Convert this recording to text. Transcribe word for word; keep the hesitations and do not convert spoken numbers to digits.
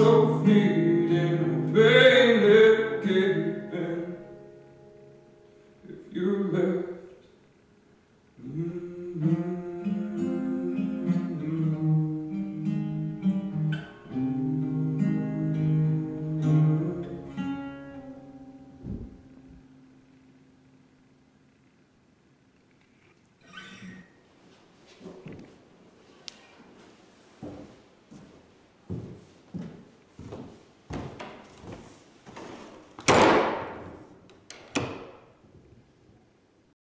so fleeting, baby.